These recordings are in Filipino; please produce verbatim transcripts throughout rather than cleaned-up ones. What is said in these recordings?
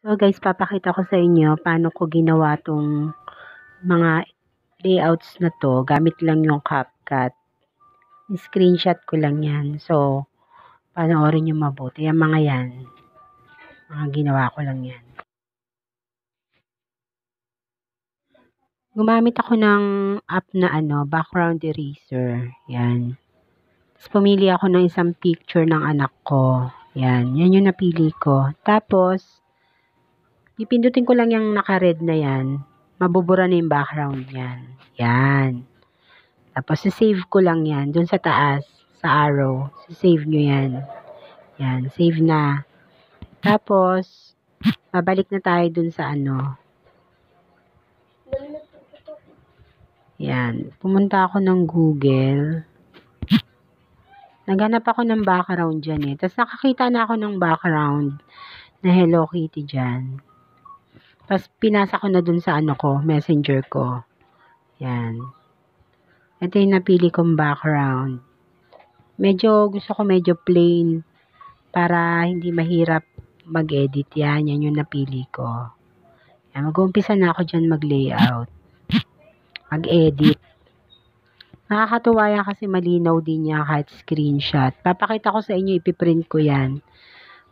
So guys, papakita ko sa inyo paano ko ginawa tong mga layouts na to. Gamit lang yung CapCut. Screenshot ko lang yan. So, panoorin nyo mabuti. Yung mga yan, mga ginawa ko lang yan. Gumamit ako ng app na ano, Background Eraser. Yan. Tapos pumili ako ng isang picture ng anak ko. Yan. Yan yung napili ko. Tapos, ipindutin ko lang yung naka-red na yan. Mabubura na yung background yan. Yan. Tapos, save ko lang yan. Doon sa taas, sa arrow. Save nyo yan. Yan. Save na. Tapos, babalik na tayo doon sa ano. Yan. Pumunta ako ng Google. Naghanap ako ng background dyan eh. Tapos, nakakita na ako ng background na Hello Kitty dyan. Tapos, pinasa ko na dun sa ano ko, messenger ko. Yan. Ito yung napili kong background. Medyo, gusto ko medyo plain para hindi mahirap mag-edit. Yan, yan yung napili ko. Yan, mag-uumpisa na ako dyan mag-layout. Mag-edit. Nakakatuwa yan kasi malinaw din yan kahit screenshot. Papakita ko sa inyo, ipiprint ko yan.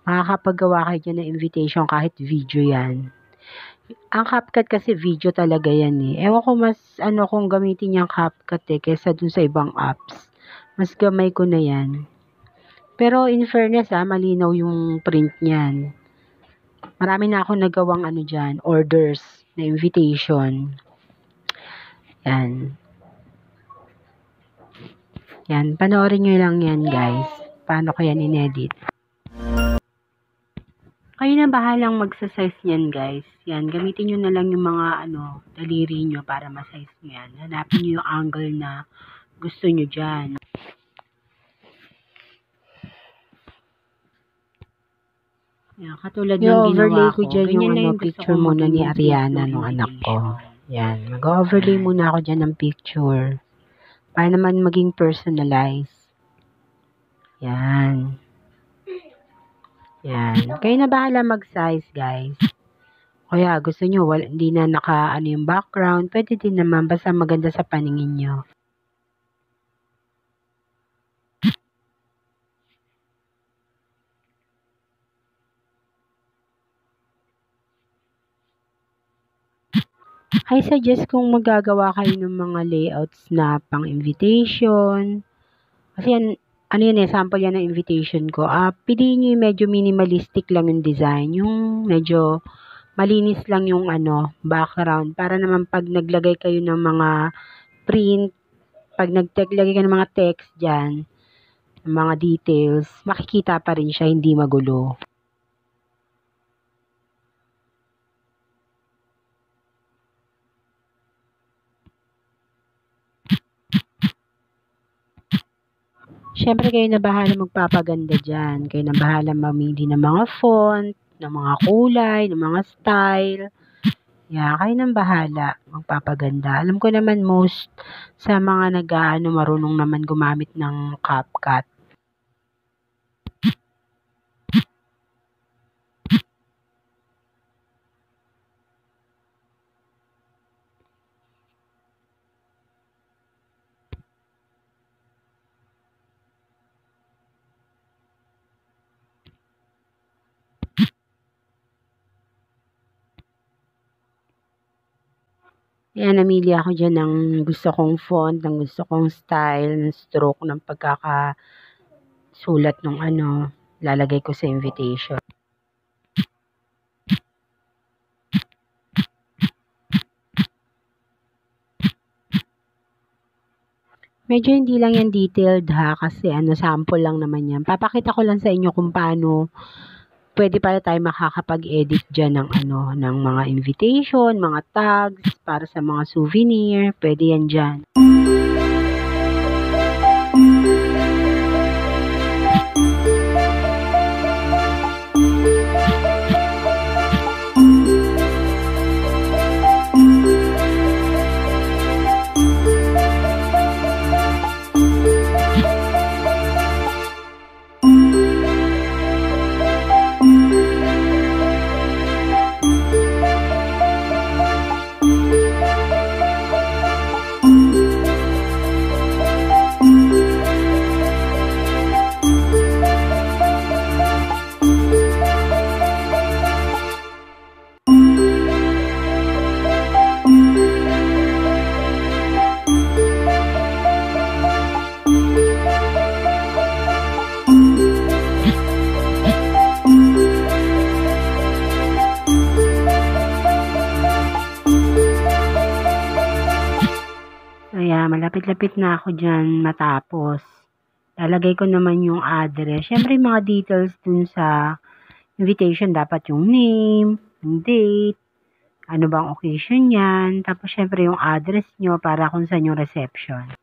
Makakapagawa kayo dyan ng invitation kahit video yan. Ang CapCut kasi video talaga yan eh. Ewan ko mas ano kung gamitin yung CapCut eh kesa dun sa ibang apps. Mas gamay ko na yan. Pero in fairness ah, malinaw yung print niyan. Marami na akong nagawang ano dyan, orders na invitation. Yan. Yan, panoorin nyo lang yan guys. Paano ko yan inedit. Kayo na bahalang magsasize niyan guys. Yan, gamitin nyo na lang yung mga ano, daliri nyo para masize nyo yan. Hanapin nyo yung angle na gusto nyo dyan. Yan, katulad yung ng ginawa ko. Dyan yung ano, picture muna ni Ariana ng anak ko. Yan, mag-overlay muna ako dyan ng picture. Para naman maging personalized. Yan. Yan. Kayo na bahala mag-size, guys. Kaya gusto nyo, wala, hindi na naka ano yung background, pwede din naman, basta maganda sa paningin nyo. I suggest kung magagawa kayo ng mga layouts na pang-invitation. Kasi yan, ano yun eh, sample yan ng invitation ko. Ah, piliin nyo yung medyo minimalistic lang yung design. Yung medyo malinis lang yung ano, background. Para naman pag naglagay kayo ng mga print, pag naglagay kayo ng mga text dyan, mga details, makikita pa rin siya, hindi magulo. Siyempre kayo na bahala magpapaganda dyan. Kayo na bahala mamili ng mga font, ng mga kulay, ng mga style. Yeah, kayo na bahala magpapaganda. Alam ko naman most sa mga nag-aano marunong naman gumamit ng CapCut. Ayan, namili ako dyan ng gusto kong font, ng gusto kong style, ng stroke, ng pagkakasulat ng ano, lalagay ko sa invitation. Medyo hindi lang yan detailed ha, kasi ano, sample lang naman yan. Papakita ko lang sa inyo kung paano pwede pala tayo makakapag-edit dyan ng, ano, ng mga invitation, mga tags, para sa mga souvenir. Pwede yan dyan. malapit-lapit na ako dyan matapos. Lalagay ko naman yung address. Siyempre, yung mga details dun sa invitation, dapat yung name, yung date, ano bang occasion yan. Tapos, siyempre, yung address nyo para kung saan yung reception.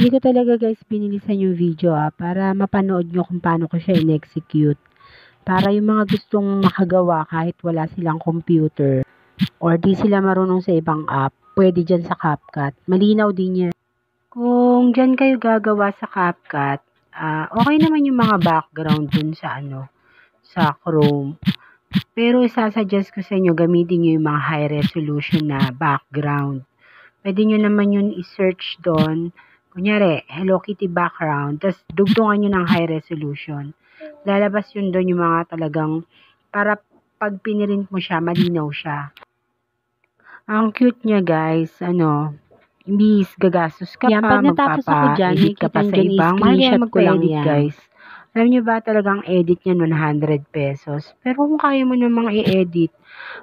Hindi ko talaga guys pinilisan yung video ah, para mapanood nyo kung paano ko siya in-execute. Para yung mga gustong makagawa kahit wala silang computer or di sila marunong sa ibang app, pwede dyan sa CapCut. Malinaw din yan. Kung dyan kayo gagawa sa CapCut, uh, okay naman yung mga background dun sa ano, sa Chrome. Pero isasuggest ko sa inyo gamitin nyo yung mga high resolution na background. Pwede nyo naman yun i-search doon. Kunyari, Hello Kitty background, tapos dugtungan nyo ng high resolution. Lalabas yun doon yung mga talagang, para pag pinirint mo siya, malinaw siya. Ang cute niya guys, ano, imbis gagastos ka yan, pa, magpapa-edit ka pa sa ibang, mag-screenshot ko lang yan guys. Alam nyo ba talagang edit niyan one hundred pesos? Pero kung kaya mo namang i-edit,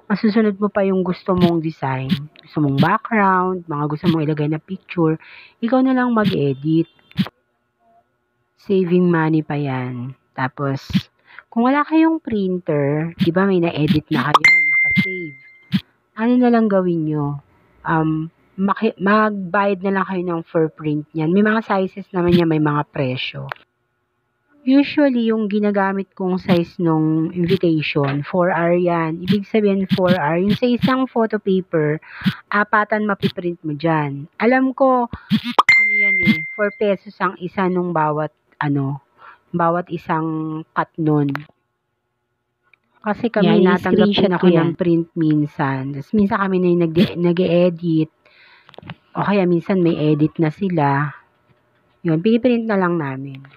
masusunod mo pa yung gusto mong design, gusto mong background, mga gusto mong ilagay na picture, ikaw na lang mag-edit. Saving money pa yan. Tapos, kung wala kayong printer, di ba may na-edit na kayo, naka-save. Ano na lang gawin nyo? Um, magbayad na lang kayo ng for print niyan. May mga sizes naman niya, may mga presyo. Usually, yung ginagamit kong size nung invitation, four R yan. Ibig sabihin, four R. Yung sa isang photo paper, apatan mapiprint mo dyan. Alam ko, ano yan eh, four pesos ang isa nung bawat, ano, bawat isang cut nun. Kasi kami yan, natanggap na ako yan ng print minsan. Tapos minsan kami na yung nag-e-edit. O kaya minsan may edit na sila. Yun, piprint na lang namin.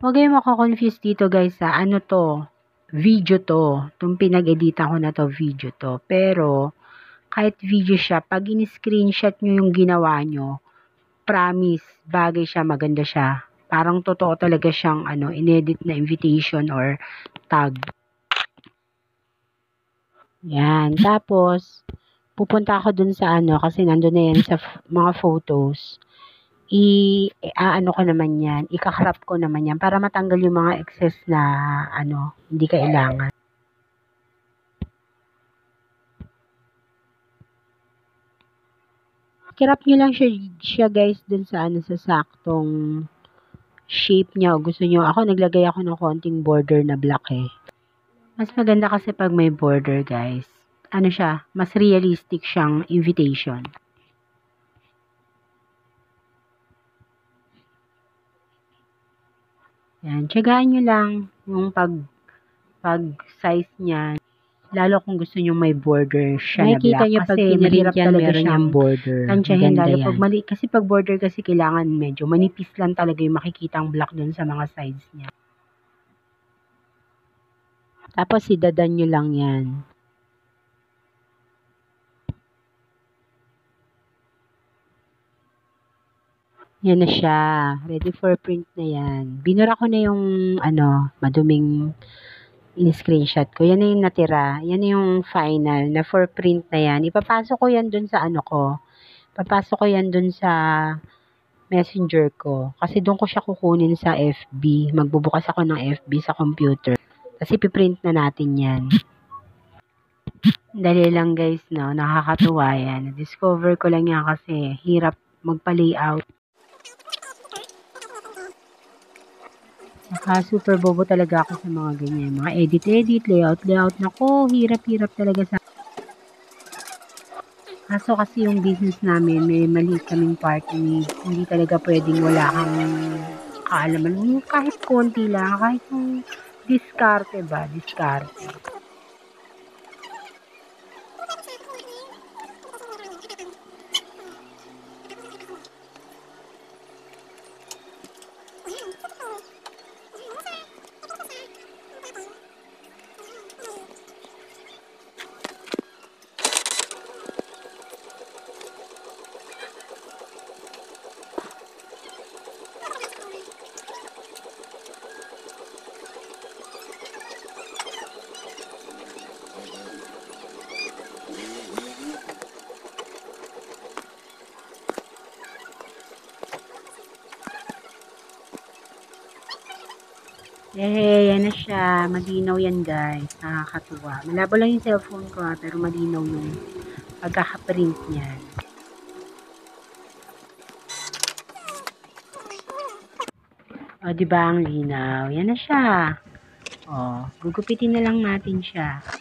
Huwag kayo makakonfuse dito guys sa ano to, video to. Itong pinag-editan ko na to, video to. Pero, kahit video siya, pag in-screenshot nyo yung ginawa nyo, promise, bagay siya, maganda siya. Parang totoo talaga siyang ano, in-edit na invitation or tag. Yan, tapos, pupunta ako dun sa ano, kasi nandun na yan sa mga photos. I-ano ko naman yan, ikakrap ko naman yan para matanggal yung mga excess na ano, hindi kailangan. Kirap nyo lang siya, siya guys dun sa ano, sa saktong shape niya o gusto nyo. Ako naglagay ako ng konting border na black eh. Mas maganda kasi pag may border guys. Ano siya, mas realistic siyang invitation. Yan, tiyagaan nyo lang yung pag, pag size niyan. Lalo kung gusto nyo may border siya na black. Niyo, kasi mahirap talaga siyang border. Tansyahin, lalo yan. Pag mali, kasi pag border kasi kailangan medyo manipis lang talaga yung makikitang black dun sa mga sides niya. Tapos idadan nyo lang yan. Yan na siya. Ready for print na yan. Binura ko na yung ano, maduming in-screenshot ko. Yan na yung natira. Yan na yung final na for print na yan. Ipapasok ko yan dun sa ano ko. Papasok ko yan dun sa messenger ko. Kasi dun ko siya kukunin sa F B. Magbubukas ako ng F B sa computer. Kasi piprint na natin yan. Dali lang guys, no? Nakakatuwa yan. Discover ko lang yan kasi hirap magpa-layout. Saka super bobo talaga ako sa mga ganyan. Mga edit-edit, layout-layout. Nako, hirap-hirap talaga sa... Kaso kasi yung business namin, may maliit kaming party. Hindi talaga pwedeng wala kang kaalaman. Kahit konti lang, kahit yung diskarte ba? Diskarte. Eh, yan na siya. Malinaw yan, guys. Nakakatuwa. Malabo lang yung cellphone ko, pero malinaw yung pagkakaprint niyan. O, diba ang linaw? Yan na siya. O, gugupitin na lang natin siya.